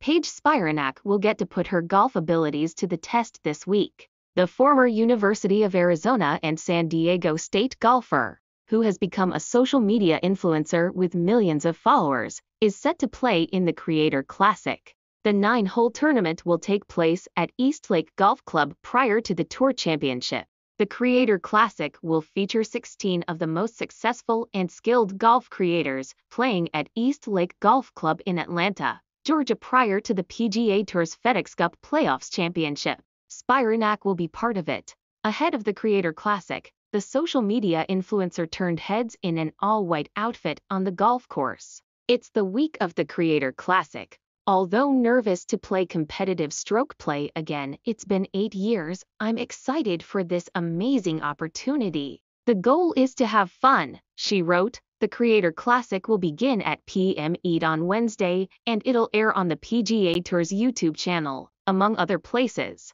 Paige Spiranac will get to put her golf abilities to the test this week. The former University of Arizona and San Diego State golfer, who has become a social media influencer with millions of followers, is set to play in the Creator Classic. The 9-hole tournament will take place at East Lake Golf Club prior to the Tour Championship. The Creator Classic will feature 16 of the most successful and skilled golf creators playing at East Lake Golf Club in Atlanta, Georgia prior to the PGA Tour's FedEx Cup Playoffs Championship. Spiranac will be part of it. Ahead of the Creator Classic, the social media influencer turned heads in an all-white outfit on the golf course. It's the week of the Creator Classic. Although nervous to play competitive stroke play again, it's been 8 years, I'm excited for this amazing opportunity. The goal is to have fun, she wrote. The Creator Classic will begin at PM ET on Wednesday, and it'll air on the PGA Tour's YouTube channel, among other places.